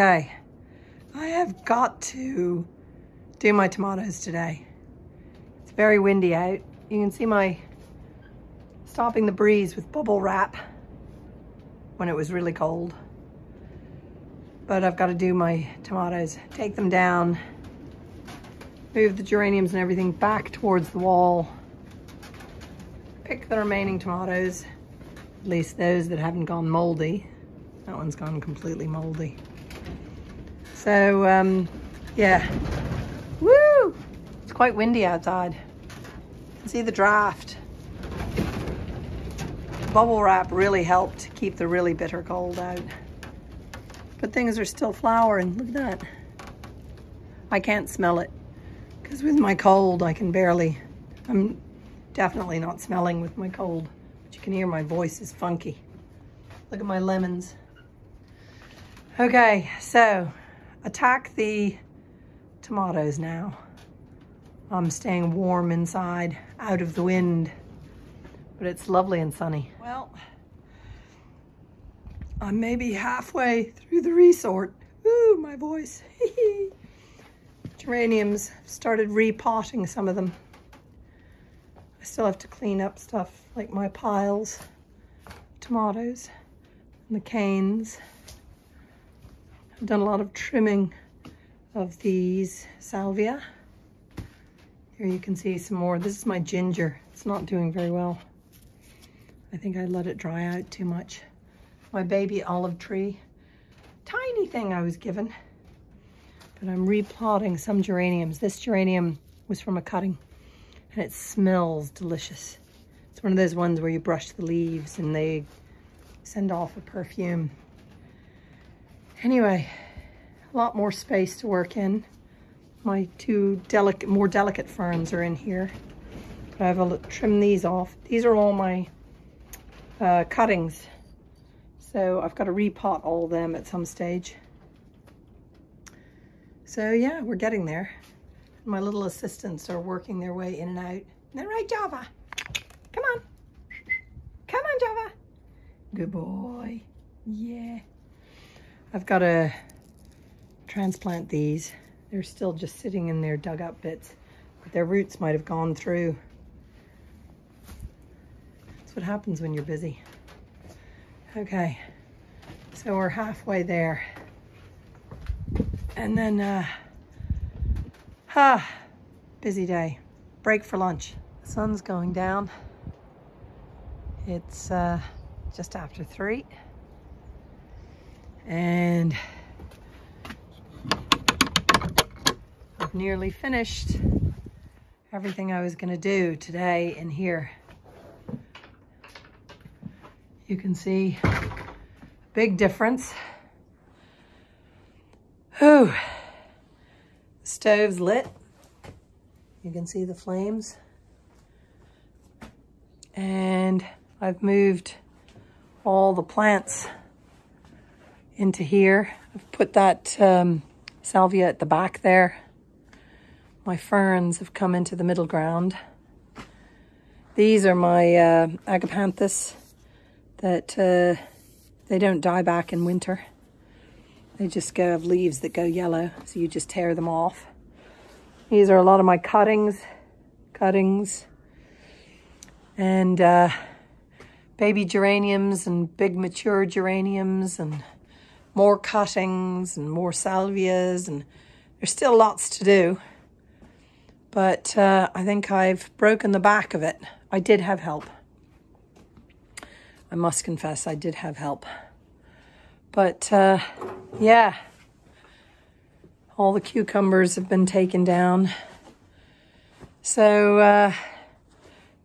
Okay, I have got to do my tomatoes today. It's very windy out. You can see my stopping the breeze with bubble wrap when it was really cold. But I've got to do my tomatoes, take them down, move the geraniums and everything back towards the wall, pick the remaining tomatoes, at least those that haven't gone moldy. That one's gone completely moldy. So yeah, woo! It's quite windy outside. You can see the draft. Bubble wrap really helped keep the really bitter cold out. But things are still flowering, look at that. I can't smell it, because with my cold I can barely, I'm definitely not smelling with my cold. But you can hear my voice is funky. Look at my lemons. Okay, so attack the tomatoes now. I'm staying warm inside, out of the wind, but it's lovely and sunny. Well, I'm maybe halfway through the resort. Ooh, my voice. Geraniums, started repotting some of them. I still have to clean up stuff like my piles, tomatoes, and the canes. I've done a lot of trimming of these salvia. Here you can see some more. This is my ginger. It's not doing very well. I think I let it dry out too much. My baby olive tree, tiny thing I was given, but I'm replotting some geraniums. This geranium was from a cutting and it smells delicious. It's one of those ones where you brush the leaves and they send off a perfume. Anyway, a lot more space to work in. My two more delicate ferns are in here. I have a look, trim these off. These are all my cuttings. So I've got to repot all of them at some stage. So yeah, we're getting there. My little assistants are working their way in and out. All right, Java, come on. Come on, Java. Good boy, yeah. I've got to transplant these. They're still just sitting in their dug up bits, but their roots might have gone through. That's what happens when you're busy. Okay, so we're halfway there. And then, busy day. Break for lunch. The sun's going down. It's just after 3. And I've nearly finished everything I was gonna do today in here. You can see a big difference. Ooh, the stove's lit. You can see the flames. And I've moved all the plants into here. I've put that salvia at the back there. My ferns have come into the middle ground. These are my agapanthus. That they don't die back in winter. They just have leaves that go yellow, so you just tear them off. These are a lot of my cuttings, and baby geraniums and big mature geraniums and more cuttings and more salvias, and there's still lots to do. But I think I've broken the back of it. I did have help. I must confess, I did have help. But yeah, all the cucumbers have been taken down. So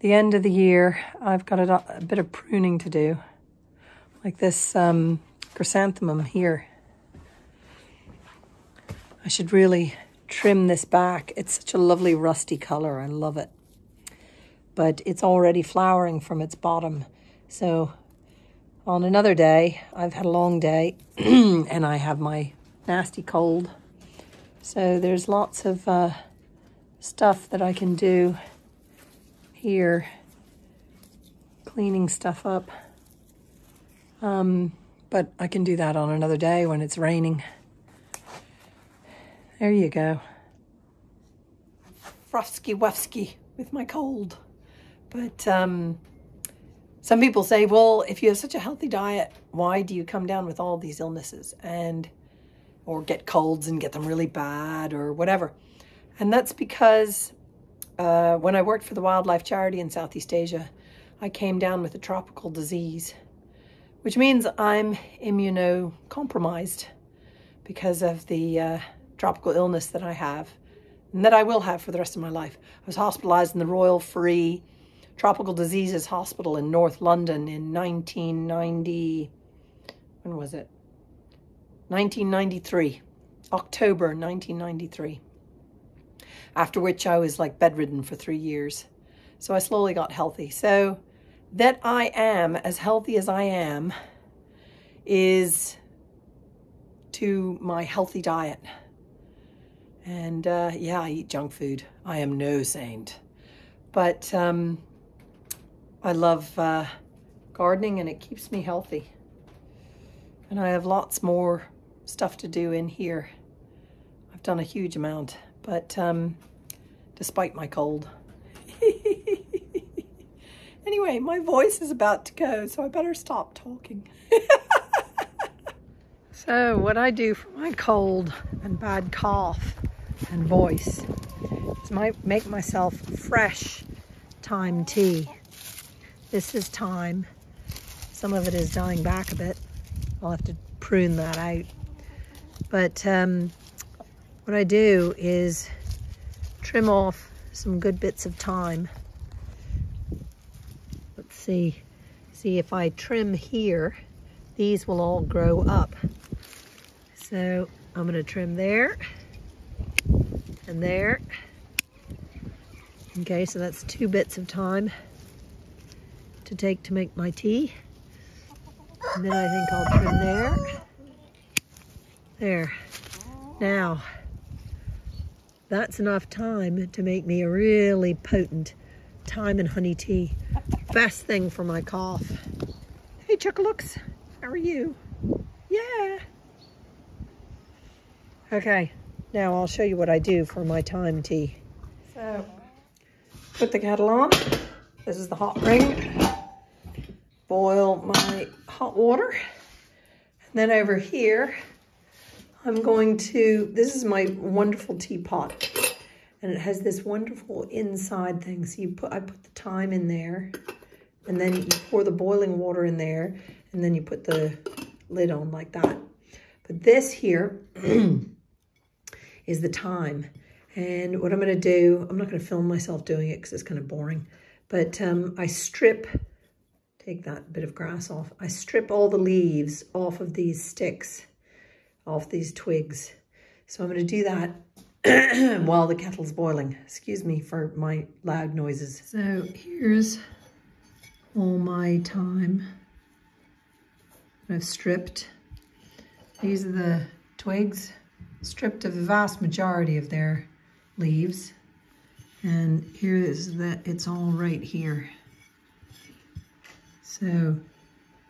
the end of the year, I've got a bit of pruning to do, like this chrysanthemum here. I should really trim this back. It's such a lovely rusty color, I love it. But it's already flowering from its bottom. So on another day, I've had a long day and I have my nasty cold. So there's lots of stuff that I can do here, cleaning stuff up. But I can do that on another day when it's raining. There you go. Frofsky-wofsky with my cold. But some people say, well, if you have such a healthy diet, why do you come down with all these illnesses and or get colds and get them really bad or whatever? And that's because when I worked for the Wildlife Charity in Southeast Asia, I came down with a tropical disease, which means I'm immunocompromised because of the tropical illness that I have and that I will have for the rest of my life. I was hospitalized in the Royal Free Tropical Diseases Hospital in North London in 1990, when was it? 1993, October 1993. After which I was like bedridden for 3 years. So I slowly got healthy. So that I am as healthy as I am is to my healthy diet. And yeah, I eat junk food. I am no saint. But I love gardening and it keeps me healthy. And I have lots more stuff to do in here. I've done a huge amount, but despite my cold. Anyway, my voice is about to go, so I better stop talking. So what I do for my cold and bad cough and voice is make myself fresh thyme tea. This is thyme. Some of it is dying back a bit. I'll have to prune that out. But what I do is trim off some good bits of thyme. Let's see. See if I trim here, these will all grow up. So I'm going to trim there and there. Okay, so that's 2 bits of thyme to take to make my tea. And then I think I'll trim there. There. Now, that's enough thyme to make me a really potent thyme and honey tea. Best thing for my cough. Hey, Chuckalooks. How are you? Yeah. Okay. Now I'll show you what I do for my thyme tea. So, put the kettle on. This is the hot ring. Boil my hot water, and then over here I'm going to, this is my wonderful teapot and it has this wonderful inside thing, so I put the thyme in there and then you pour the boiling water in there and then you put the lid on like that. But this here is the thyme, and what I'm going to do, I'm not going to film myself doing it because it's kind of boring, but I take that bit of grass off. I strip all the leaves off of these sticks, off these twigs. So I'm going to do that while the kettle's boiling. Excuse me for my loud noises. So here's all my thyme I've stripped. These are the twigs, stripped of the vast majority of their leaves. And here is that, it's all right here. So,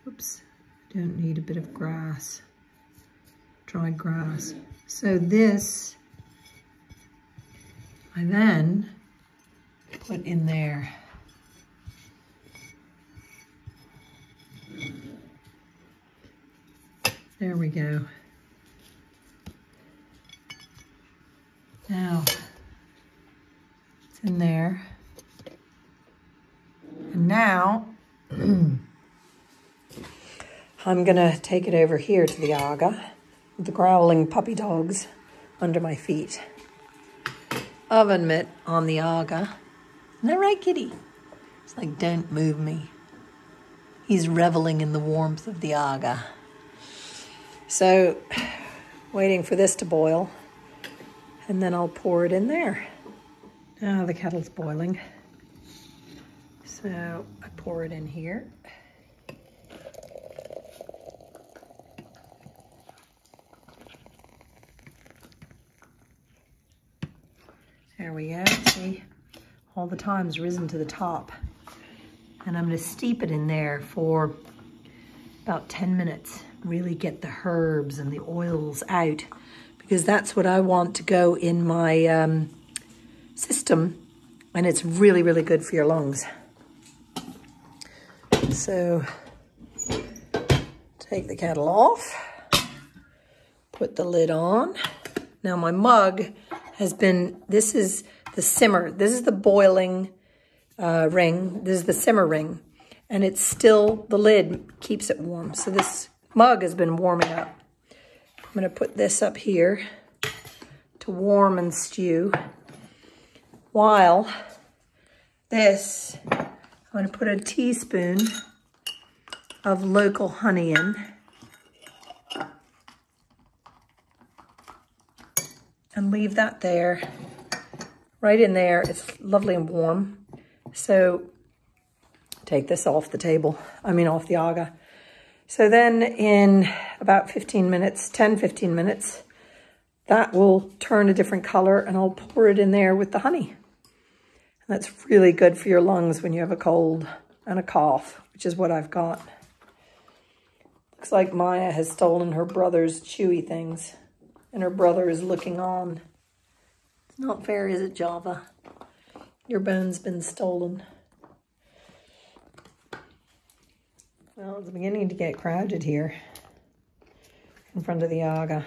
oops, I don't need a bit of grass, dried grass. So this, I then put in there. There we go. Now, it's in there. And now, I'm gonna take it over here to the Aga, with the growling puppy dogs under my feet. Oven mitt on the Aga. Isn't that right, kitty? It's like, don't move me. He's reveling in the warmth of the Aga. So, waiting for this to boil, and then I'll pour it in there. Now the kettle's boiling. So I pour it in here. There we go, see? All the time's risen to the top. And I'm gonna steep it in there for about 10 minutes. Really get the herbs and the oils out. because that's what I want to go in my system, and it's really, really good for your lungs. So take the kettle off, put the lid on. Now my mug has been, this is the simmer, this is the boiling ring, this is the simmer ring, and it's still, the lid keeps it warm. So this mug has been warming up. I'm gonna put this up here to warm and stew, while this, I'm gonna put a teaspoon of local honey in. And leave that there, right in there. It's lovely and warm. So take this off the table, I mean off the Aga. So then in about 15 minutes, 10, 15 minutes, that will turn a different color, and I'll pour it in there with the honey. And that's really good for your lungs when you have a cold and a cough, which is what I've got. Looks like Maya has stolen her brother's chewy things. And her brother is looking on. It's not fair, is it, Java? Your bone's been stolen. Well, it's beginning to get crowded here in front of the Aga.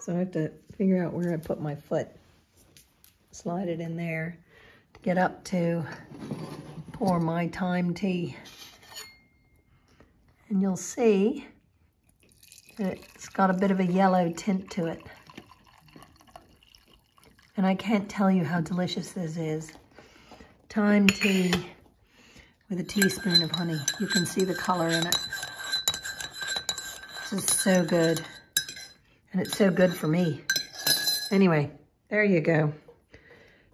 So I have to figure out where I put my foot. Slide it in there to get up to pour my thyme tea. And you'll see it's got a bit of a yellow tint to it. And I can't tell you how delicious this is. Thyme tea with a teaspoon of honey. You can see the color in it. This is so good. And it's so good for me. Anyway, there you go.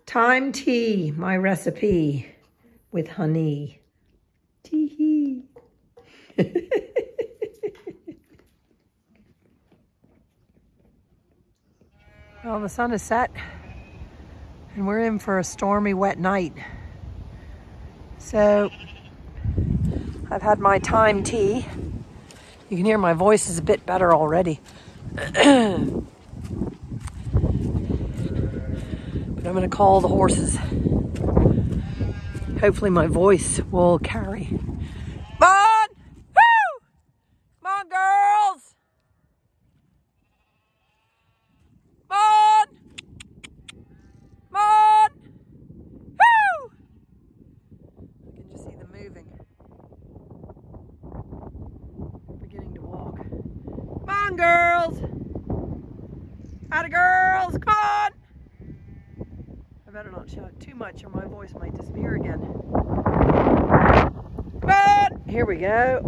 Thyme tea, my recipe with honey. Tee hee. Well, the sun is set, and we're in for a stormy, wet night. So, I've had my thyme tea. You can hear my voice is a bit better already. But I'm going to call the horses. Hopefully my voice will carry. Come on! Woo! Come on, girls! Come on! Woo! You can just see them moving. They're beginning to walk. Come on, girls! Atta girls! Come on! I better not shout too much or my voice might disappear again. Come on! Here we go.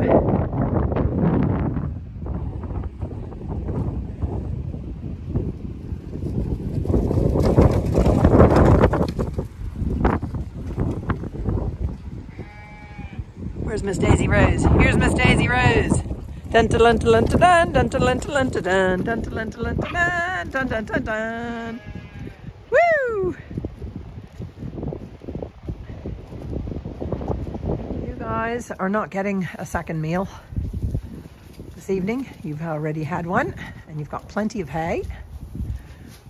Where's Miss Daisy Rose? Here's Miss Daisy Rose. Dun dun dun dun dun dun dun dun dun dun dun dun dun dun dun. Woo! You guys are not getting a second meal this evening. You've already had one, and you've got plenty of hay.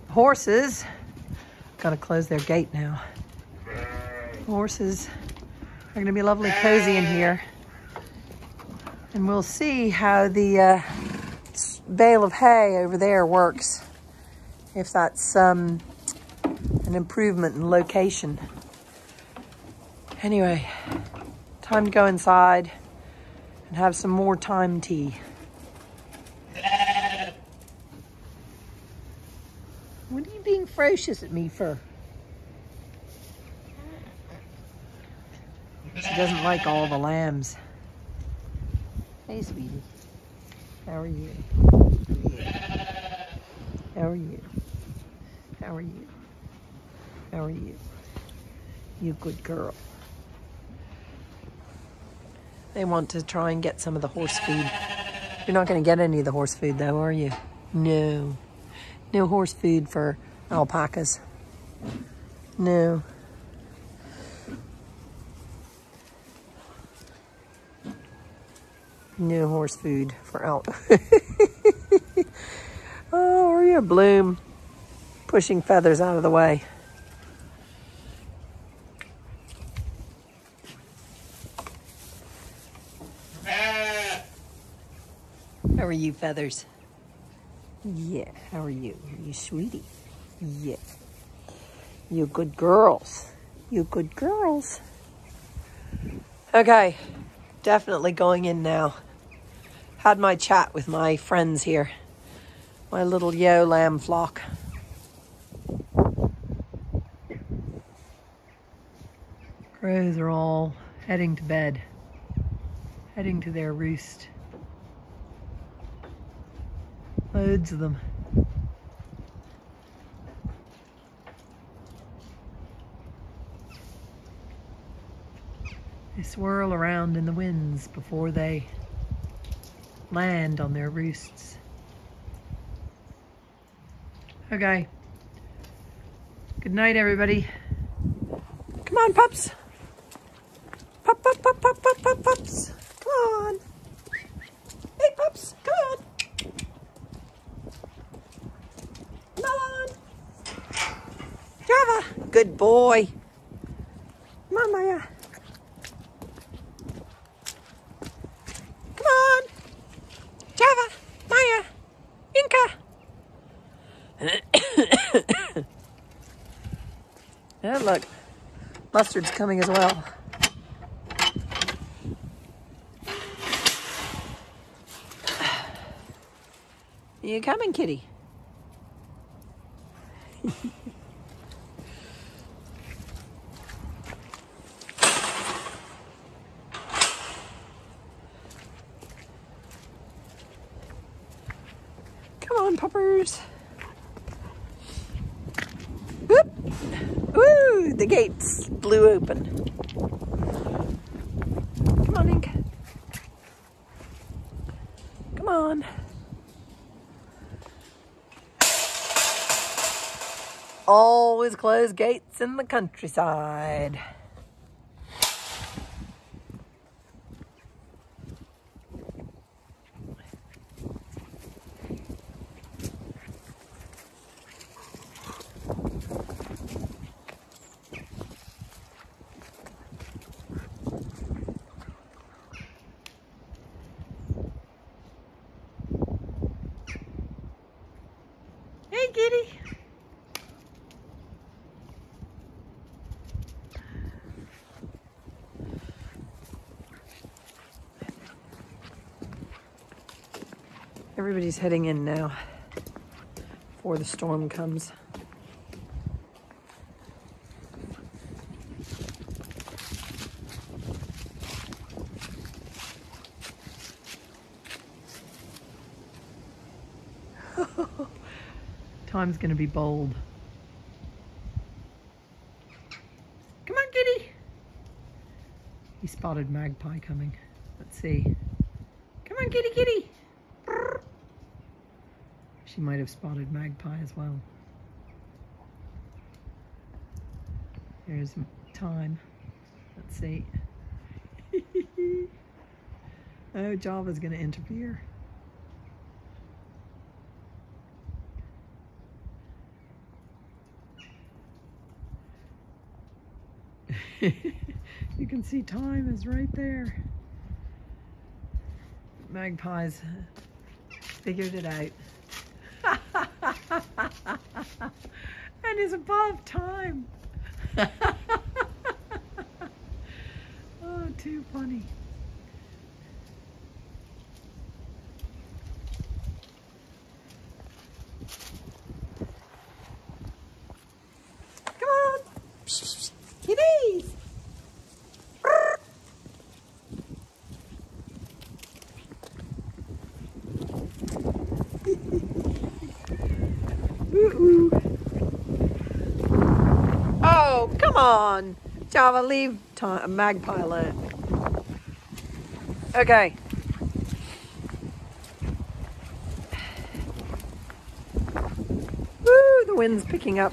The horses gotta close their gate now. Horses. They're gonna be lovely cozy in here. And we'll see how the bale of hay over there works. If that's an improvement in location. Anyway, time to go inside and have some more thyme tea. What are you being ferocious at me for? She doesn't like all the lambs. Hey, sweetie. How are you? How are you? How are you? How are you? You good girl. They want to try and get some of the horse food. You're not going to get any of the horse food, though, are you? No. No horse food for alpacas. No. No horse food for out. a bloom pushing feathers out of the way. How are you, feathers? Yeah, how are you? You sweetie? Yeah. You good girls. You good girls. Okay, definitely going in now. Had my chat with my friends here. My little yo lamb flock. Crows are all heading to bed, heading to their roost. Loads of them. They swirl around in the winds before they land on their roosts. Okay. Good night, everybody. Come on, pups. Pop, pop, pop, pop, pop, pop, pups. Come on. Hey, pups, come on. Come on. Java, good boy. Mama, yeah. Yeah, look, mustard's coming as well. You coming, kitty? Come on, puppers. Woo! The gates blew open. Come on, Inca. Come on. Always close gates in the countryside. Kitty. Everybody's heading in now before the storm comes. Time's gonna be bold. Come on, kitty. He spotted magpie coming. Let's see. Come on, kitty, kitty. Brrr. She might have spotted magpie as well. Here's time. Let's see. Oh, Java's gonna interfere. You can see time is right there. Magpies figured it out. And is above time. Oh, too funny. Oh, come on, Java, leave time, magpie alone. Okay. Woo, the wind's picking up.